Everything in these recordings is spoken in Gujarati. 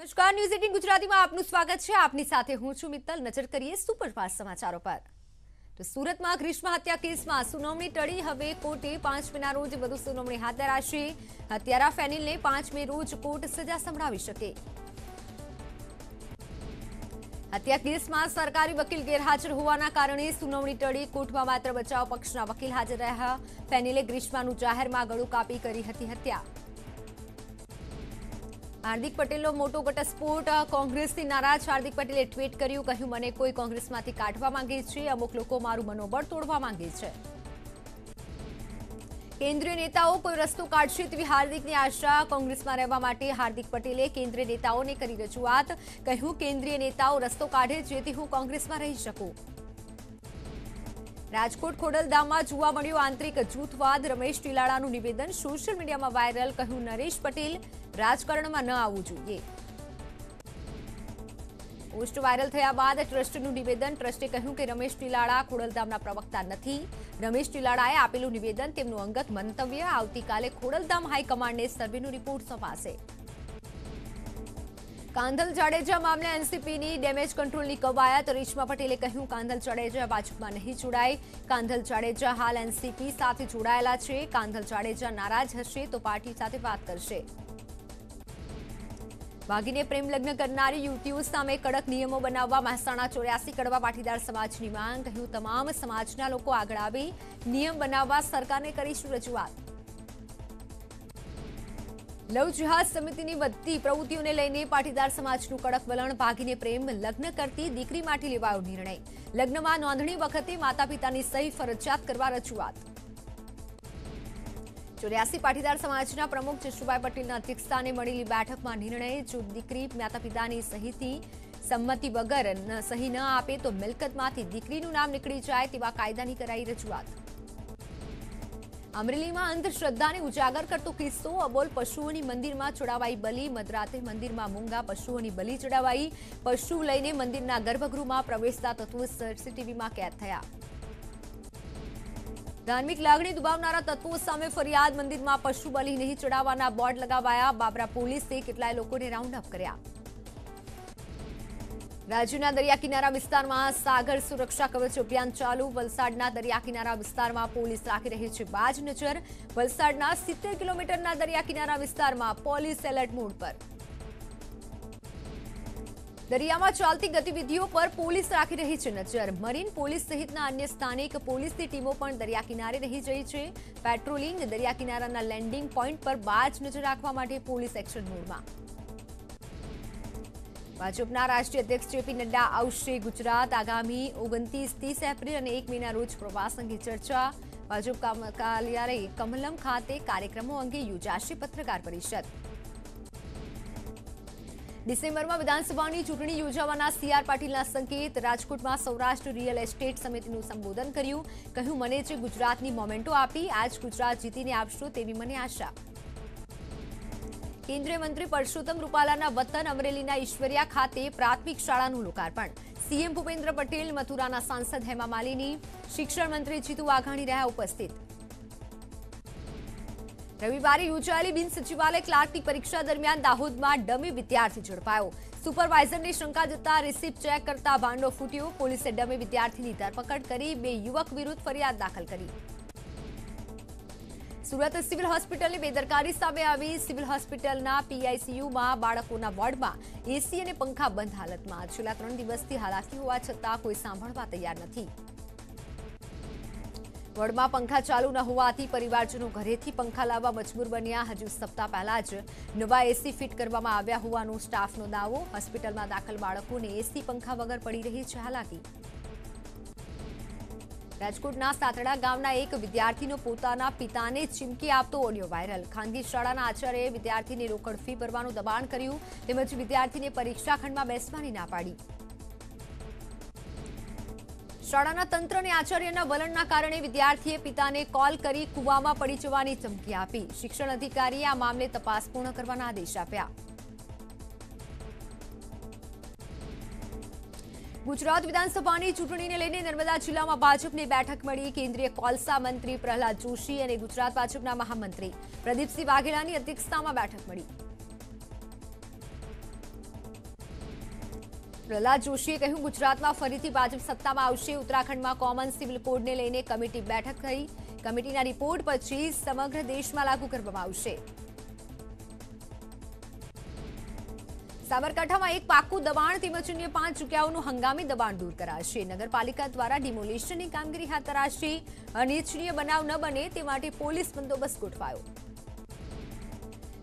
નમસ્કાર ન્યૂઝ 18 ગુજરાતીમાં આપનું સ્વાગત છે. આપની સાથે હું છું મિત્તલ. નજર કરીએ સુપરફાસ્ટ સમાચારો પર. તો સુરતમાં ગ્રીષ્મા હત્યા કેસમાં સુનાવણી ટળી. હવે કોર્ટે 5 મેના રોજ વધુ સુનાવણી હાથ ધરાશે. હત્યારા ફેનિલને 5 મે રોજ કોર્ટ સજા સંભળાવી શકે. હત્યા કેસમાં સરકારી વકીલ ગેરહાજર હોવાના કારણે સુનાવણી ટળી. કોર્ટમાં માત્ર બચાવ પક્ષના વકીલ હાજર રહ્યા. ફેનિલે ગ્રીષ્માનું જાહેરમાં ગળું કાપી કરી હતી હત્યા. હાર્દિક પટેલનો મોટો ઘટસ્ફોટ. કોંગ્રેસથી નારાજ હાર્દિક પટેલે ટ્વીટ કર્યું, કહ્યું મને કોઈ કોંગ્રેસમાંથી કાઢવા માંગે છે. અમુક લોકો મારું મનોબળ તોડવા માંગે છે. કેન્દ્રીય નેતાઓ કોઈ રસ્તો કાઢશે તેવી હાર્દિકની આશા. કોંગ્રેસમાં રહેવા માટે હાર્દિક પટેલે કેન્દ્રીય નેતાઓને કરી રજૂઆત. કહ્યું કેન્દ્રીય નેતાઓ રસ્તો કાઢે જેથી હું કોંગ્રેસમાં રહી શકું. રાજકોટ ખોડલધામમાં જોવા મળ્યો આંતરિક જૂથવાદ. રમેશ ટીલાળાનું નિવેદન સોશિયલ મીડિયામાં વાયરલ. કહ્યું નરેશ પટેલ રાજકારણમાં ન આવવું જોઈએ. પોસ્ટ વાયરલ થયા બાદ ટ્રસ્ટનું નિવેદન. ટ્રસ્ટે કહ્યું કે રમેશ ટીલાળા ખોડલધામના પ્રવક્તા નથી. રમેશ ટીલાળાએ આપેલું નિવેદન તેમનું અંગત મંતવ્ય. આવતીકાલે ખોડલધામ હાઈકમાન્ડને સર્વેનો રિપોર્ટ સોંપાશે. કાંધલ જાડેજા મામલે એનસીપીની ડેમેજ કંટ્રોલની કવાયત. રેશમા પટેલે કહ્યું કાંધલ જાડેજા ભાજપમાં નહીં જોડાય. કાંધલ જાડેજા હાલ એનસીપી સાથે જોડાયેલા છે. કાંધલ જાડેજા નારાજ હશે તો પાર્ટી સાથે વાત કરશે. વાઘીને પ્રેમ લગ્ન કરનારી યુવતીઓ સામે કડક નિયમો બનાવવા મહેસાણા 84 કડવા પાટીદાર સમાજની માંગ. કહ્યું તમામ સમાજના લોકો આગળ આવી નિયમ બનાવવા સરકારને કરીશું રજૂઆત. લવ જહાજ સમિતિની વધતી પ્રવૃત્તિઓને લઈને પાટીદાર સમાજનું કડક વલણ. ભાગીને પ્રેમ લગ્ન કરતી દીકરી માટે લેવાયો નિર્ણય. લગ્નમાં નોંધણી વખતે માતા પિતાની સહી ફરજિયાત કરવા રજૂઆત. 84 પાટીદાર સમાજના પ્રમુખ જશુભાઈ પટેલના અધ્યક્ષસ્થાને મળેલી બેઠકમાં નિર્ણય. જો દીકરી માતા પિતાની સહીથી સંમતિ વગર સહી ન આપે તો મિલકતમાંથી દીકરીનું નામ નીકળી જાય તેવા કાયદાની કરાઈ રજૂઆત. અમરેલીમાં અંધશ્રદ્ધાને ઉજાગર કરતો કિસ્સો. અબોલ પશુઓની મંદિરમાં ચડાવાઈ બલિ. મધરાતે મંદિરમાં મૂંગા પશુઓની બલિ ચડાવાઈ. પશુ લઈને મંદિરના ગર્ભગૃહમાં પ્રવેશતા તત્વો સીસીટીવીમાં કેદ થયા. ધાર્મિક લાગણી દુભાવનારા તત્વો સામે ફરિયાદ. મંદિરમાં પશુ બલિ નહીં ચડાવવાના બોર્ડ લગાવાયા. બાબરા પોલીસે કેટલાય લોકોને રાઉન્ડ અપ કર્યા. રાજ્યના દરિયા કિનારા વિસ્તારમાં સાગર સુરક્ષા કવચ અભિયાન ચાલુ. વલસાડના દરિયા કિનારા વિસ્તારમાં પોલીસ રાખી રહી છે બાજ નજર. વલસાડના 70 કિલોમીટરના દરિયા કિનારા વિસ્તારમાં પોલીસ એલર્ટ મોડ પર. દરિયામાં ચાલતી ગતિવિધિઓ પર પોલીસ રાખી રહી છે નજર. મરીન પોલીસ સહિતના અન્ય સ્થાનિક પોલીસની ટીમો પણ દરિયા કિનારે રહી જઈ છે પેટ્રોલિંગ. દરિયા કિનારાના લેન્ડિંગ પોઈન્ટ પર બાજ નજર રાખવા માટે પોલીસ એક્શન મોડમાં. ભાજપના રાષ્ટ્રીય અધ્યક્ષ જેપી નડ્ડા આવશે ગુજરાત. આગામી 29, 30 એપ્રિલ અને 1 મેના રોજ પ્રવાસ અંગે ચર્ચા. ભાજપ કાર્યાલય કમલમ ખાતે કાર્યક્રમો અંગે યોજાશે પત્રકાર પરિષદ. ડિસેમ્બરમાં વિધાનસભાની ચૂંટણી યોજાવાના સીઆર પાટીલના સંકેત. રાજકોટમાં સૌરાષ્ટ્ર રિયલ એસ્ટેટ સમિતિનું સંબોધન કર્યું. કહ્યું મને જે ગુજરાતની મોમેન્ટો આપી આજ ગુજરાત જીતીને આપશો તેવી મને આશા. કેન્દ્રીય મંત્રી પરસોત્તમ રૂપાલાના વતન અમરેલીના ઈશ્વરિયા ખાતે પ્રાથમિક શાળાનું લોકાર્પણ. સીએમ ભૂપેન્દ્ર પટેલ, મથુરાના સાંસદ હેમા માલિની, શિક્ષણ મંત્રી જીતુ વાઘાણી રહ્યા ઉપસ્થિત. રવિવારે યોજાયેલી બિન સચિવાલય ક્લાર્કની પરીક્ષા દરમિયાન દાહોદમાં ડમી વિદ્યાર્થી ઝડપાયો. સુપરવાઇઝરને શંકા જતા રિસીપ્ટ ચેક કરતા ભાંડો ફૂટ્યો. પોલીસે ડમી વિદ્યાર્થીની ધરપકડ કરી. 2 યુવક વિરુદ્ધ ફરિયાદ દાખલ કરી. સુરત સિવિલ હોસ્પિટલની બેદરકારી સામે આવી. સિવિલ હોસ્પિટલના પીઆઈસીયુમાં બાળકોના વોર્ડમાં એસી અને પંખા બંધ હાલતમાં. છેલ્લા 3 દિવસથી હાલાકી હોવા છતાં કોઈ સાંભળવા તૈયાર નથી. વોર્ડમાં પંખા ચાલુ ન હોવાથી પરિવારજનો ઘરેથી પંખા લાવવા મજબૂર બન્યા. હજુ સપ્તાહ પહેલા જ નવા એસી ફિટ કરવામાં આવ્યા હોવાનો સ્ટાફનો દાવો. હોસ્પિટલમાં દાખલ બાળકોને એસી પંખા વગર પડી રહી છે હાલાકી. રાજકોટના સાતડા ગામના એક વિદ્યાર્થીનો પોતાના પિતાને ચીમકી આપતો ઓડિયો વાયરલ. ખાનગી શાળાના આચાર્યએ વિદ્યાર્થીને રોકડ ફી ભરવાનું દબાણ કર્યું. તેમજ વિદ્યાર્થીને પરીક્ષા ખંડમાં બેસવાની ના પાડી. શાળાના તંત્ર અને આચાર્યના વલણના કારણે વિદ્યાર્થીએ પિતાને કોલ કરી કૂવામાં પડી જવાની ચીમકી આપી. શિક્ષણ અધિકારીએ આ મામલે તપાસ પૂર્ણ કરવાના આદેશ આપ્યા. ગુજરાત વિધાનસભાની ચૂંટણીને લઈને નર્મદા જિલ્લામાં ભાજપની બેઠક મળી. કેન્દ્રીય કોલસા મંત્રી પ્રહલાદ જોશી અને ગુજરાત ભાજપના મહામંત્રી પ્રદીપસિંહ વાઘેલાની અધ્યક્ષતામાં બેઠક મળી. પ્રહલાદ જોશીએ કહ્યું, ગુજરાતમાં ફરીથી ભાજપ સત્તામાં આવશે। ઉત્તરાખંડમાં કોમન સિવિલ કોડને લઈને કમિટી બેઠક થઈ। કમિટીના રિપોર્ટ પછી સમગ્ર દેશમાં લાગુ કરવામાં આવશે। સાબરકાંઠામાં એક પાકું દબાણ તેમજ અન્ય 5 જગ્યાઓનું હંગામી દબાણ દૂર કરાશે। નગરપાલિકા દ્વારા ડિમોલિશનની કામગીરી હાથ ધરાશે। અનિચ્છનીય બનાવ ન બને તે માટે પોલીસ બંદોબસ્ત ગોઠવાયો।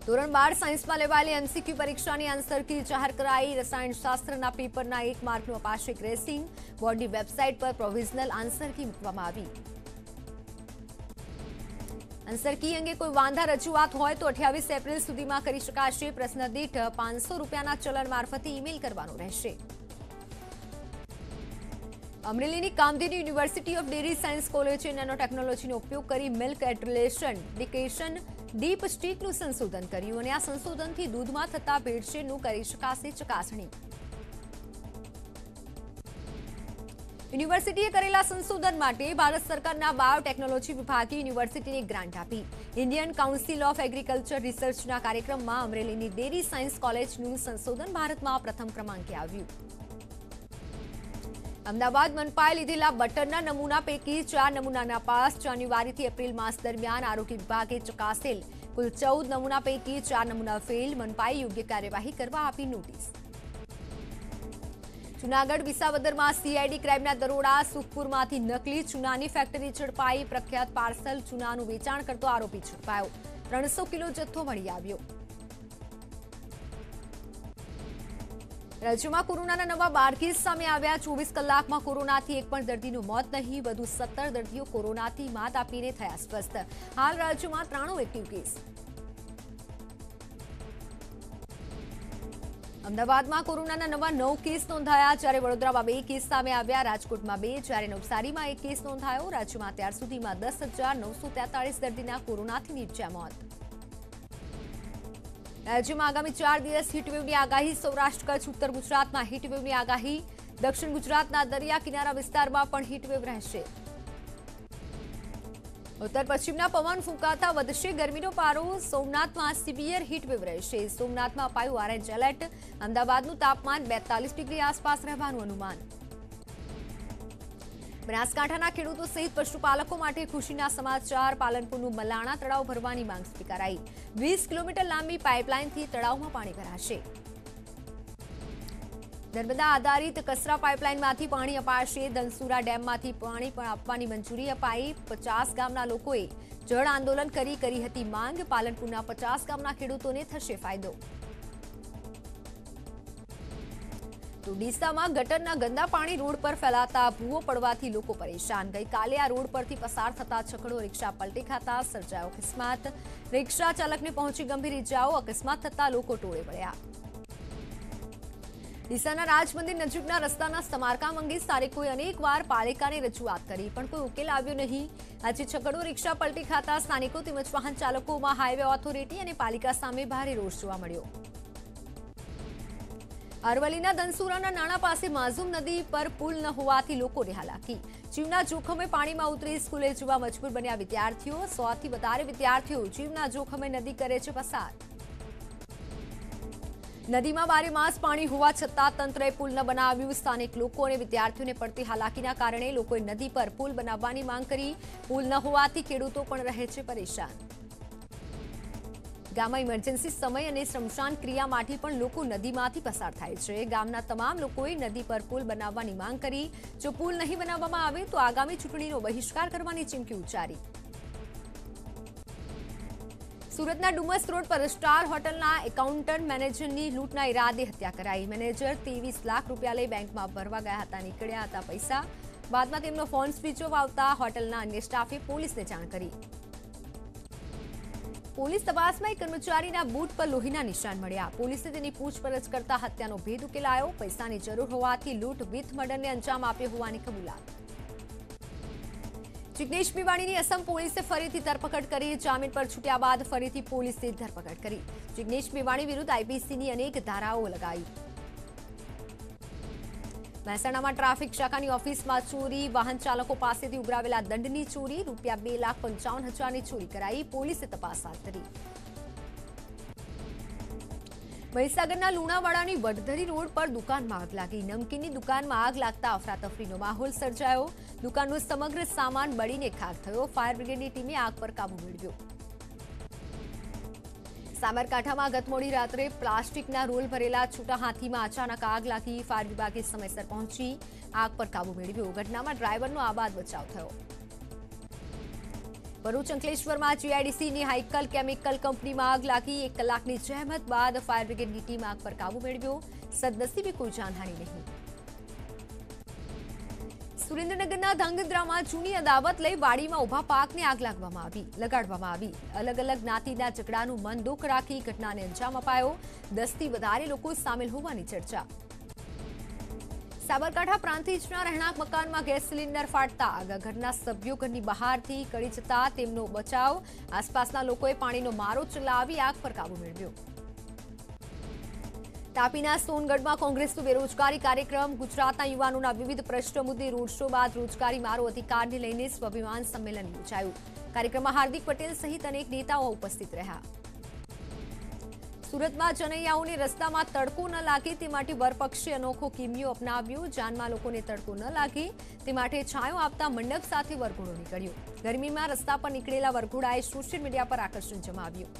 ધોરણ 12 સાયન્સમાં લેવાયેલી MCQ પરીક્ષાની આન્સર કી જાહેર કરાઈ। રસાયણશાસ્ત્રના પેપરના 1 માર્કનું અપાશે ગ્રેસિંગ। બોર્ડની વેબસાઇટ પર પ્રોવિઝનલ આન્સર કી મૂકવામાં આવી। आंसर की अंगे कोई वांधा रजूआत हो तो 28 एप्रिल सुधी में कर सकते। प्रश्न दीठ 500 रूपया चलन मार्फते ईमेल करवानो रहेशे। Amreli Kamdhenu university of dairy science कॉलेजे नेनो टेक्नोलॉजी उपयोग कर मिल्क एड्रेलेशन डिकेशन डीप स्टीकनु संशोधन कर्यु। आ संशोधन थी दूध में थता भेड़सेनु करी शकाशे चकासणी। यूनिवर्सिटीए करेला संशोधन माटे भारत सरकारना बायोटेक्नोलॉजी विभागे यूनिवर्सिटी ने ग्रांट आपी। Indian council of agriculture research ना कार्यक्रम में अमरेली डेरी साइंस कॉलेज नु संशोधन भारत में प्रथम क्रमांके आव्यु। अमदावाद मनपाए लीधेला बटरना नमूना पैकी 4 नमूनाना पास जान्युआरीथी एप्रिल मास दरमियान आरोग्य विभागे चकासेल। कुल 14 नमूना पैकी 4 नमूना फेल। मनपाए योग्य कार्यवाही करवा आपी नोटिस। जूनागढ़ विसावदर में सीआईडी क्राइमना दरोड़ा। सुखपुरमांथी नकली चूनानी फेक्टरी झड़पाई। प्रख्यात पार्सल चूनानु वेचाण करतो आरोपी झड़पायो। 300 किलो जत्थो मळी आव्यो। राज्यमां कोरोनाना नवा 12 केस सामे आव्या। 24 કલાકमां कोरोनाथी एक पण दर्दीनुं मौत नहीं। वधु 17 दर्दीओ कोरोनाथी मात आपीने थया स्वस्थ। हाल राज्यमां 93 એક્ટિવ કેસ। अमदावाद में कोरोना नवा 9 केस नोंधाया। जयरे वडोदरा में 2 केस सामे आव्या। राजकोट में 2, जयरे नवसारी में 1 केस नोंधायो। राज्य में अत्यार सुधी में 10,943 दर्दीना कोरोनाथी नीपज्या मौत। राज्य में आगामी 4 दिवस हीटवेवनी आगाही। सौराष्ट्र कच्छ उत्तर गुजरात में हीटवेवनी आगाही। दक्षिण गुजरात दरिया किनारा विस्तार में पण हीटवेव रहेशे। उत्तर पश्चिमना पवन फूंकाता वधशे गर्मीनो पारो। सोमनाथ में सीवियर हीटवेव रहेशे। सोमनाथ में अपायु ऑरेंज एलर्ट। अमदावादनु तापमान 42 डिग्री आसपास रहेवानुं अनुमान। बनासकांठाना खेडूतो सहित पशुपालको माटे खुशीना समाचार। पालनपुरनु मलाणा तळाव भरवानी मांग स्वीकाराई। 20 किलोमीटर लांबी पाइपलाइनथी तळावमां पाणी भराशे। नर्मदा आधारित कसरा पाइपलाइन में पानी अपाशे। धनसुरा डेम में पानी आपवानी मंजूरी अपाई। 50 गामना लोकोए जल आंदोलन करी हती मांग। पालनपुरना 50 गामना खेडूतोने थशे फायदो। तो डीसामां गटरना गंदा पानी रोड पर फैलाता भूवो पड़वाथी लोको परेशान। गई काले आ रोड परथी पसार थता छकड़ो रिक्शा पलटी खाता सर्जायो अकस्मात। रिक्शा चालकने पहोंची गंभीर ईजाओ। अकस्मात थता लोको टोळे वळ्या। ડીસાના રાજમંદિર નજીકના રસ્તાના સમારકામ અંગે સ્થાનિકોએ અનેકવાર પાલિકાને રજૂઆત કરી પણ કોઈ ઉકેલ આવ્યો નહીં। આજે છકડો રિક્ષા પલટી ખાતા સ્થાનિકો તેમજ વાહન ચાલકોમાં હાઈવે ઓથોરિટી અને પાલિકા સામે ભારે રોષ જોવા મળ્યો। અરવલ્લીના ધનસુરાના નાણા પાસે માઝુમ નદી પર પુલ ન હોવાથી લોકોને હાલાકી। જીવના જોખમે પાણીમાં ઉતરી સ્કૂલે જવા મજબૂર બન્યા વિદ્યાર્થીઓ। 100થી વધારે વિદ્યાર્થીઓ જીવના જોખમે નદી કરે છે પસાર। नदी में 12 मास पानी होवा छतां तंत्रे पुल न बनाव्युं। स्थानिक लोको अने विद्यार्थीओने पड़ती हालाकीना कारणे लोकोए नदी पर पुल बनाववानी मांग करी। पुल न होवाथी खेडूतो पण रहे छे परेशान। गाममां इमरजन्सी समय अने श्रमशान क्रिया माटे पण लोको नदीमांथी पसार थाय छे। गामना तमाम लोकोए नदी पर पुल बनाववानी मांग करी। जो पुल नहीं बनाववामां आवे तो आगामी चूंटणीनो बहिष्कार करवानी चीमकी उच्चारी। सूरतना डुमस रोड पर स्टार होटलना एकाउंटंट मैनेजरनी लूंटना इरादे हत्या कराई। मैनेजर 23 लाख रूपया लई बैंक में भरवा गया था। निकळ्या था पैसा। बाद में तेमनो फोन स्विच ऑफ आवता होटलना अन्य स्टाफे पुलिसने जाण करी। पुलिस तपास में एक कर्मचारीना बूट पर लोहीना निशान मळ्या। पुलिसे तेनी पूछपरछ करता हत्यानो भेद उकेलायो। पैसानी जरूर होवाथी लूंट विथ मर्डरने अंजाम आप्यो होवानी कबूलात। जिग्नेश मेवाणीनी असम पुलिसे फरीथी धरपकड़ करी। जामीन पर छूट्या बाद फरीथी पुलिसे धरपकड़ करी। जिग्नेश मेवाणी विरुद्ध आईपीसीनी अनेक धाराओ लगाई। महेसाणामां ट्राफिक शाखानी ऑफिसमां चोरी। वाहन चालको पासेथी उघरावेला दंडनी चोरी। रूपिया 2,55,000 ની ચોરી કરાઈ। પોલીસે તપાસ હાથ ધરી। મહીસાગરના લુણાવાડાની વડધરી રોડ પર દુકાનમાં આગ લાગી। નમકીનની દુકાનમાં આગ લાગતા અફરાતફરીનો માહોલ સર્જાયો। દુકાનનો સમગ્ર સામાન બળીને ખાખ થયો। ફાયર બ્રિગેડની ટીમે આગ પર કાબુ મેળવ્યો। સાબરકાંઠામાં ગત મોડી રાત્રે પ્લાસ્ટિકના રોલ ભરેલા છૂટા હાથીમાં અચાનક આગ લાગી। ફાયર વિભાગે સમયસર પહોંચી આગ પર કાબુ મેળવ્યો। ઘટનામાં ડ્રાઈવરનો આબાદ બચાવ થયો। ભરૂચ અંકલેશ્વરમાં જીઆઈડીસીની હાઇકલ કેમિકલ કંપનીમાં આગ લાગી। 1 કલાકની જહેમત બાદ ફાયર બ્રિગેડની ટીમ આગ પર કાબુ મેળવ્યો। સદનસીબે કોઈ જાનહાની નહીં। સુરેન્દ્રનગરના ધાંગધ્રામાં જૂની અદાવત લઈ વાડીમાં ઉભા પાકને આગ લગાડવામાં આવી। અલગ અલગ જ્ઞાતિના ઝઘડાનું મન દુઃખ રાખી ઘટનાને અંજામ અપાયો। 10થી વધારે લોકો સામેલ હોવાની ચર્ચા। સાબરકાંઠા પ્રાંતિજના રહેણાંક મકાનમાં ગેસ સિલિન્ડર ફાટતા ઘરના સભ્યો ઘરની બહારથી નીકળી જતા તેમનો બચાવ। આસપાસના લોકોએ પાણીનો મારો ચલાવી આગ પર કાબુ મેળવ્યો। તાપીના સોનગઢમાં કોંગ્રેસનો બેરોજગારી કાર્યક્રમ। ગુજરાતના યુવાનોના વિવિધ પ્રશ્નો મુદ્દે રોડ શો બાદ રોજગારી મારો અધિકારને લઈને સ્વાભિમાન સંમેલન યોજાયું। કાર્યક્રમમાં હાર્દિક પટેલ સહિત અનેક નેતાઓ ઉપસ્થિત રહ્યા। સુરતમાં જનૈયાઓને રસ્તામાં તડકો ન લાગે તે માટે વરપક્ષે અનોખો કિમિયો અપનાવ્યો। જાનમાં લોકોને તડકો ન લાગે તે માટે છાંયો આપતા મંડપ સાથે વરઘોડો નીકળ્યો। ગરમીમાં રસ્તા પર નીકળેલા વરઘોડાએ સોશિયલ મીડિયા પર આકર્ષણ જમાવ્યું।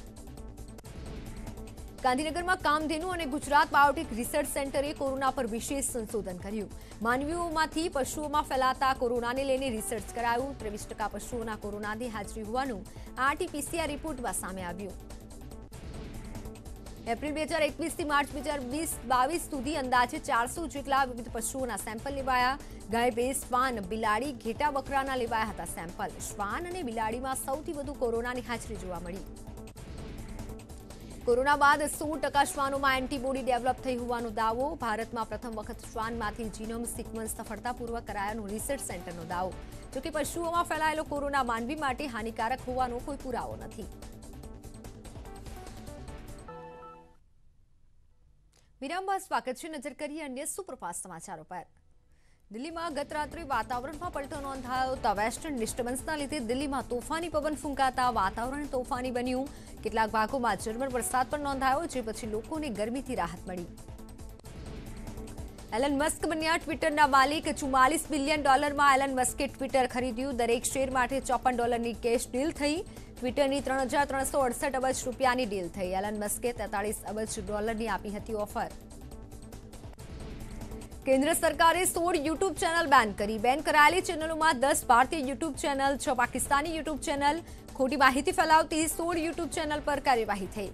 ગાંધીનગરમાં કામધેનુ અને ગુજરાત બાયોટેક રિસર્ચ સેન્ટરે કોરોના પર વિશેષ સંશોધન કર્યું। માનવીઓમાંથી પશુઓમાં ફેલાતા કોરોનાને લઈને રિસર્ચ કરાયું। 23% પશુઓના કોરોનાની હાજરી હોવાનું RT-PCR રિપોર્ટમાં સામે આવ્યું। એપ્રિલ 2021 થી માર્ચ 2022 સુધી અંદાજે 400 જેટલા વિવિધ પશુઓના સેમ્પલ લેવાયા। ગાય, ભેંસ, શ્વાન, બિલાડી, ઘેટા, બકરાના લેવાયા હતા સેમ્પલ। શ્વાન અને બિલાડીમાં સૌથી વધુ કોરોનાની હાજરી જોવા મળી। કોરોના બાદ 100% શ્વાનોમાં એન્ટીબોડી ડેવલપ થઈ હોવાનો દાવો। ભારતમાં પ્રથમ વખત શ્વાનમાંથી જીનોમ સિક્વન્સ સફળતાપૂર્વક કરાયાનો રિસર્ચ સેન્ટરનો દાવો। જોકે પશુઓમાં ફેલાયેલો કોરોના માનવી માટે હાનિકારક હોવાનો કોઈ પુરાવો નથી। વિરામમાં સ્વાગત છે। નજર કરીએ અન્ય સુપ્રભાત સમાચારો પર। દિલ્હીમાં ગત રાત્રે વાતાવરણમાં પલટો નોંધાયો હતો। વેસ્ટર્ન ડિસ્ટર્બન્સના લીધે દિલ્હીમાં તોફાની પવન ફૂંકાતા વાતાવરણ તોફાની બન્યું। કેટલાક ભાગોમાં ઝરમર વરસાદ પણ નોંધાયો, જે પછી લોકોને ગરમીથી રાહત મળી। એલન મસ્ક બન્યા ટ્વિટરના માલિક। $44 બિલિયન એલન મસ્કે ટ્વિટર ખરીદ્યું। દરેક શેર માટે $54ની કેશ ડીલ થઈ। ટ્વિટરની 3368 અબજ રૂપિયાની ડીલ થઈ। એલન મસ્કે $43 અબજ આપી હતી ઓફર। કેન્દ્ર સરકારે 16 યુટ્યુબ ચેનલ બેન કરી। બેન કરાયેલી ચેનલોમાં 10 ભારતીય YouTube channel, 6 Pakistani YouTube channel. ખોટી માહિતી ફેલાવતી 16 યુટ્યુબ ચેનલ પર કાર્યવાહી થઈ।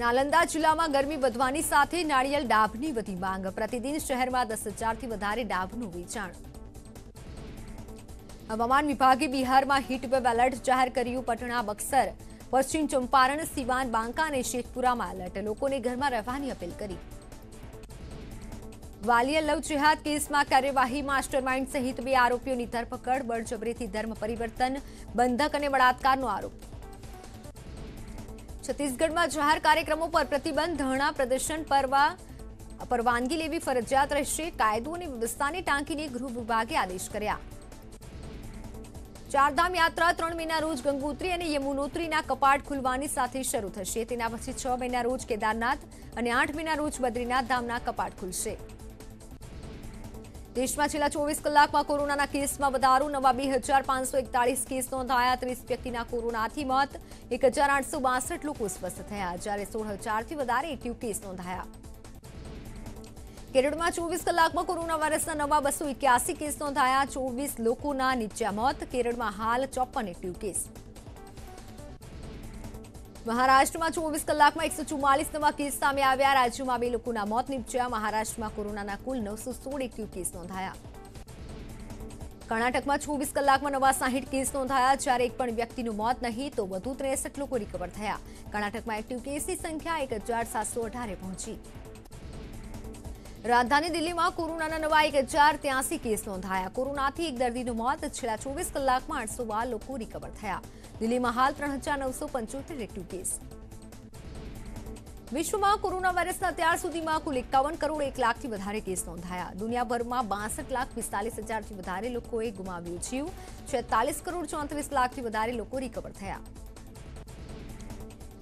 નાલંદા જિલ્લામાં ગરમી વધવાની સાથે નાળિયેર ડાભની વધી માંગ। પ્રતિદિન શહેરમાં 10,000થી વધારે ડાભનું વેચાણ। હવામાન વિભાગે બિહારમાં હીટવેવ એલર્ટ જાહેર કર્યું। પટણા, બક્સર, પશ્ચિમ ચંપારણ, સિવાન, બાંકા અને શેખપુરામાં એલર્ટ। લોકોને ઘરમાં રહેવાની અપીલ કરી। વાલિયા લવ જેહાદ કેસમાં કાર્યવાહી। માસ્ટરમાઇન્ડ સહિત 2 આરોપીઓની ધરપકડ। બળજબરીથી ધર્મ પરિવર્તન, બંધક અને બળાત્કારનો આરોપ। છત્તીસગઢમાં જાહેર કાર્યક્રમો પર પ્રતિબંધ। ધરણા પ્રદર્શન પરવાનગી લેવી ફરજિયાત રહેશે। કાયદો અને વ્યવસ્થાને ટાંકીને ગૃહ વિભાગે આદેશ કર્યા। ચારધામ યાત્રા 3 મહિના રોજ ગંગોત્રી અને યમુનોત્રીના કપાટ ખુલવાની સાથે શરૂ થશે। તેના પછી 6 મહિના રોજ કેદારનાથ અને 8 મહિના રોજ બદ્રીનાથ ધામના કપાટ ખુલશે। દેશમાં છેલ્લા 24 કલાકમાં કોરોનાના કેસમાં વધારો। નવા 2541 કેસ નોંધાયા। 30 વ્યક્તિના કોરોનાથી મોત। 1862 લોકો સ્વસ્થ થયા, જ્યારે 16000થી વધારે એક્ટિવ કેસ નોંધાયા। કેરળમાં 24 કલાકમાં કોરોના વાયરસના નવા 281 કેસ નોંધાયા। 24 લોકોના નીચા મોત। કેરળમાં હાલ 54 એક્ટિવ કેસ। મહારાષ્ટ્રમાં 24 કલાકમાં 144 નવા કેસ સામે આવ્યા। રાજ્યમાં 2 લોકોના મોત નીપજ્યા। મહારાષ્ટ્રમાં કોરોનાના કુલ 916 એક્ટિવ કેસ નોંધાયા। કર્ણાટકમાં 24 કલાકમાં નવા 60 કેસ નોંધાયા, જ્યારે એક પણ વ્યક્તિનું મોત નહીં તો વધુ 63 લોકો રિકવર થયા। કર્ણાટકમાં એક્ટિવ કેસની સંખ્યા 1718 પહોંચી। राजधानी दिल्ली में कोरोना नवा 1083 केस नोंधाया। कोरोना थी 1 दर्दी मौत। छेल्ला 24 कलाक में 812 लोग रिकवर थया। दिल्ली में हाल 3975 एक्टिव केस। विश्व में कोरोना वायरस अत्यार सुधी में कुल 51 करोड़ 1 लाख थी वधारे केस नोंधाया। दुनियाभर में 62,45,000 थी वधारे लोकोए गुमाव्यो जीव। 46 करोड़ 34 लाख थी वधारे लोग रिकवर थया।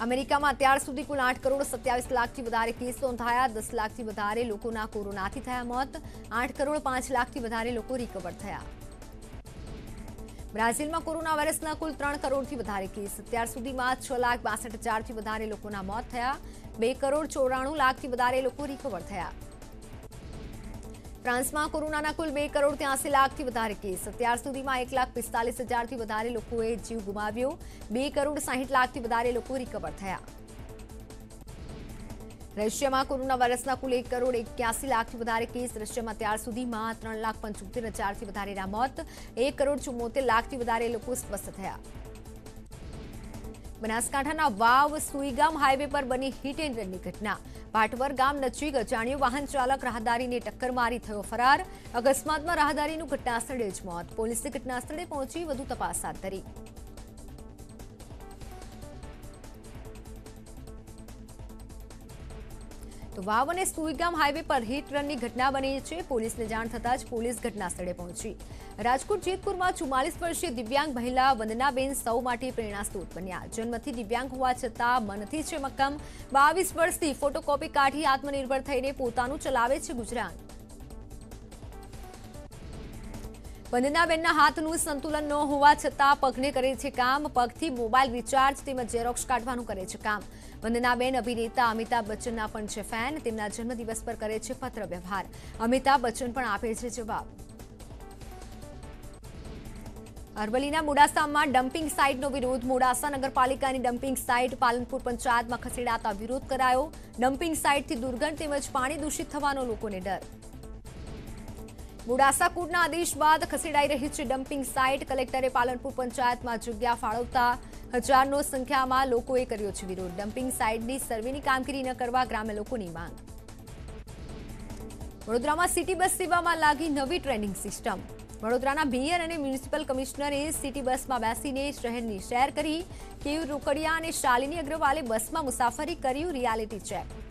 અમેરિકામાં અત્યાર સુધી કુલ 8,27,00,000થી વધારે કેસ નોંધાયા, 10,00,000થી વધારે લોકોના કોરોનાથી થયા મોત, 8,05,00,000થી વધારે લોકો રિકવર થયા। બ્રાઝિલમાં કોરોના વાયરસના કુલ 3 કરોડથી વધારે કેસ, અત્યાર સુધીમાં 6,62,000થી વધારે લોકોના મોત થયા, 2,94,00,000થી વધારે લોકો રિકવર થયા। फ्रांसमां कोरोनाना कुल 2,83,00,000थी वधारे केस, अत्यार सुधीमां 1,45,000 वधारे लोकोए जीव गुमाव्यो, 2,60,00,000थी वधारे लोको रिकवर थया। रशियामां कोरोना वायरसना कुल 1,81,00,000थी वधारे केस, रशियामां अत्यार सुधीमां 3,75,000 वधारेना मोत, 1,74,00,000थी वधारे लोको स्वस्थ थया। बनासकांठाना वाव सुईगाम हाईवे पर बनी हिट एंड रन की घटना, पाटवर गाम नजीक अजाण्यो वाहन चालक राहदारी ने टक्कर मारी थयो फरार, अकस्मात में राहदारी नु घटनास्थले ज मौत, पुलिस घटनास्थले पहुंची वधु तपास हाथ धरी। तो वाव अने सुईगाम हाईवे पर हिट रननी घटना बनी है, पुलिस ने जाण थतां ज पुलिस घटनास्थले पहुंची। राजकोट जेतपुर में 44 वर्षीय दिव्यांग महिला वंदनाबेन सौ माटे प्रेरणा स्रोत बन्या, जन्मथी दिव्यांग होवा छतां मनथी छे मक्कम, 22 वर्षथी फोटोकॉपी काढी आत्मनिर्भर थईने पोतानुं चलावे छे गुजरान। वंदनाबेनना हाथनुं संतुलन न होवा छतां पगने करे छे काम, पगथी मोबाइल रिचार्ज तेमज जेरोक्स काढवानुं करे छे काम। वंदनाबेन अभिनेता अमिताभ बच्चनना पण छे फैन, तेमना जन्मदिवस पर करे छे पत्र व्यवहार, अमिताभ बच्चन पण आपे छे जवाब। अरवलीना मोड़ासामां डम्पिंग साइटनो विरोध, मोड़ासा नगरपालिकानी डम्पिंग साइट पालनपुर पंचायतमां खसेडाता विरोध करायो, डम्पिंग साइटथी दुर्गंध तेमज पाणी दूषित थवानो लोकोने डर। मोड़ासा कोर्टना आदेश बाद खसेड़ाई रही है डम्पिंग साइट, कलेक्टरे पालनपुर पंचायत में जगह फाळवता हजारों संख्या में लोगोए कर्यो छे विरोध, डम्पिंग साइटनी सर्वेनी कामगीरी न करवा ग्राम्य लोकोनी मांग। वडोदरा में सीटी बस सेवा में लागी नवी ट्रेनिंग सिस्टम, वडोदराना मेयर और म्युनिसिपल कमिश्नरे सीटी बस में बेसीने शहरनी सैर करी, केयू रोकड़िया और शालिनी अग्रवाले बस में मुसाफरी कर्यु रियालिटी चेक।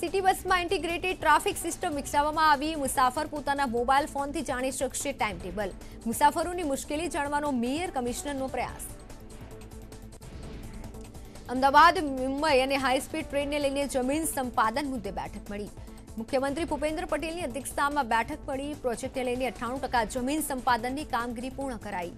सीटी बस में इंटीग्रेटेड ट्राफिक सीस्टम विकसाववामां आवी, मुसाफर पोताना मोबाइल फोन थी जाणी शकशे टाइम टेबल, मुसाफरोनी मुश्केली जाणवानो मेयर कमिश्नरनो प्रयास। अमदावाद मुंबई और हाईस्पीड ट्रेन ने लईने जमीन संपादन मुद्दे बैठक मळी, मुख्यमंत्री भूपेन्द्र पटेल की अध्यक्षता में बैठक मळी, प्रोजेक्ट ने लईने 98% जमीन संपादन की कामगीरी पूर्ण कराई।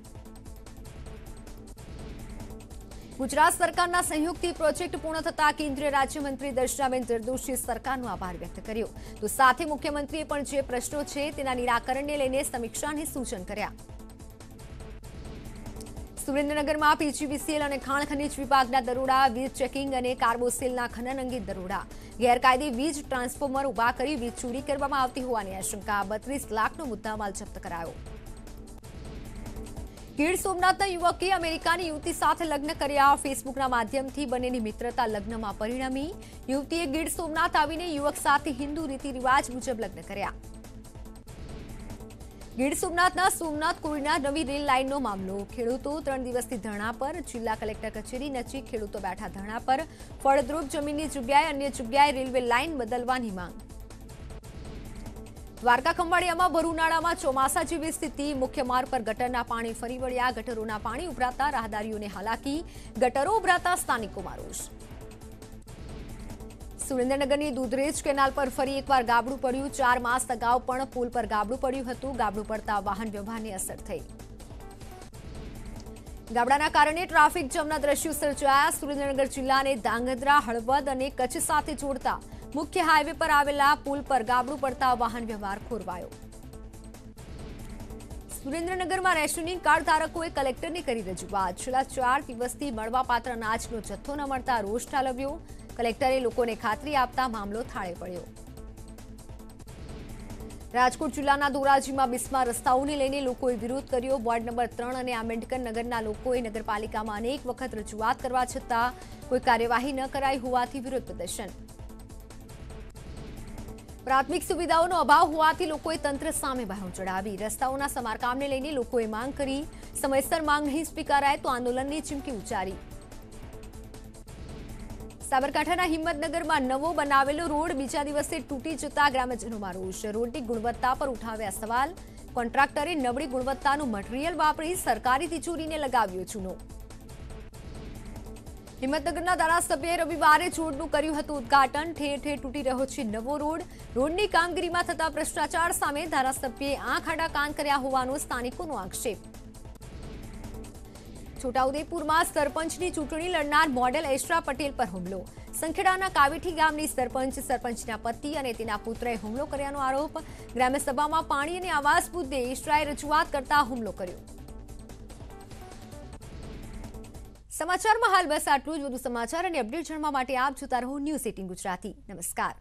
गुजरात सरकारना सहयोगथी प्रोजेक्ट पूर्ण थता केन्द्रीय राज्यमंत्री दर्शनाबेन जरदोशीए सरकारनो आभार व्यक्त कर्यो, तो साथे मुख्यमंत्रीए पण जे प्रश्नो छे तेना निराकरणने लईने समीक्षाने सूचन कर्या। सुरेन्द्रनगरमां पीजीवीसीएल अने खाण खनिज विभागना दरोडा, वीज चेकिंग अने कार्बोसेलना खनन अंगे दरोडा, गैरकायदे वीज ट्रांसफोर्मर ऊभा करी वीज चोरी करवामां आवती होवानी आशंका, 32 लाखनो मुद्दामाल जप्त करायो। गीर सोमनाथना युवके अमेरिकानी युवती साथ लग्न कर्या, फेसबुकना माध्यमथी बनेनी मित्रता लग्नमां परिणमी, युवतीए गीर सोमनाथ आवीने युवक साथे हिंदू रीति रिवाज मुजब लग्न कर्या। गीर सोमनाथना सोमनाथ कोरीना नवी रेल लाइननो मामलो, खेडूतो 3 દિવસथी धरणा पर, जिल्ला कलेक्टर कचेरी नजीक खेडूतो बेठा धरणा पर, फळद्रुप जमीननी जग्याए अन्य जग्याए रेलवे लाइन बदलवानी मांग। द्वारका खंभाळियामां भरू उनाळामां ચોમાસા જેવી સ્થિતિ, મુખ્ય માર્ગ પર ગટરના પાણી ફરી વળ્યા, ગટરોના પાણી ઉભરાતા રાહદારીઓને હાલાકી, ગટરો ઉભરાતા સ્થાનિકોમાં રોષ। સુરેન્દ્રનગરની દૂધરેજ કેનાલ પર ફરી એકવાર ગાબડું પડ્યું, 4 માસ અગાઉ પણ પુલ પર ગાબડું પડ્યું હતું, ગાબડું પડતા વાહન વ્યવહારને અસર થઈ। ગાબડાના કારણે ટ્રાફિક જામના દ્રશ્યો સર્જાયા, સુરેન્દ્રનગર જિલ્લાને ધાંગધ્રા, હળવદ અને કચ્છ સાથે જોડતા मुख्य हाईवे पर आवेला पुल पर गाबडू पड़ता वाहन व्यवहार खोरवायो। सुरेन्द्रनगर में रेशनिंग कार्ड धारकोए कलेक्टर ने करी रजूआत, छेल्ला 4 દિવસथी मळवापात्र अनाजनो जथ्थो न मळता रोष ठालव्यो, कलेक्टरे लोकोने खातरी आपता मामलो थाळे पड्यो। राजकोट जिल्लाना धोराजीमां बिस्मार रस्ताओने लईने लोकोए विरोध कर्यो, वोर्ड नंबर 3 अने आंबेडकर नगरना लोकोए नगरपालिकामां अनेक वखत रजूआत करवा छतां कोई कार्यवाही न कराई होवाथी विरोध प्रदर्शन। प्राथमिक सुविधाओनो अभाव होवाथी लोकोए तंत्र सामे बाहों चढ़ावी, रस्ताओना समारकामने लईने लोकोए मांग करी, समयसर मांग नहीं स्वीकाराय तो आंदोलननी चीमकी उच्चारी। साबरकांठाना हिम्मतनगरमां नवो बनावेलो रोड बीजा दिवसे तूटी जता ग्रामजनोमां रोष, रोडनी गुणवत्ता पर उठाव्या सवाल, कॉन्ट्राक्टरे नबळी गुणवत्तानुं मटीरियल वापरी सरकारी तिजोरीने लगाव्यो चूनो। હિંમતનગરના ધારાસભ્યએ રવિવારે છોડનું કર્યું હતું ઉદઘાટન. ઠેર ઠેર તૂટી રહ્યો છે નવો રોડ. રોડની કામગીરીમાં થતા ભ્રષ્ટાચાર સામે ધારાસભ્યએ આંખ આડા કાન કર્યા હોવાનો સ્થાનિકોનો આક્ષેપ. છોટાઉદેપુરમાં સરપંચની ચૂંટણી લડનાર મોડેલ એશ્રા પટેલ પર હુમલો. સંખેડાના કાવીઠી ગામની સરપંચના પતિ અને તેના પુત્રએ હુમલો કર્યાનો આરોપ. ગ્રામ્ય સભામાં પાણી અને આવાસ મુદ્દે એશ્રાએ રજૂઆત કરતા હુમલો કર્યો. समाचार में हाल बस आटलू ज। વધુ સમાચાર અને અપડેટ જાણવા માટે આપ જોતા રહો ન્યૂઝ 18 ગુજરાતી. નમસ્કાર.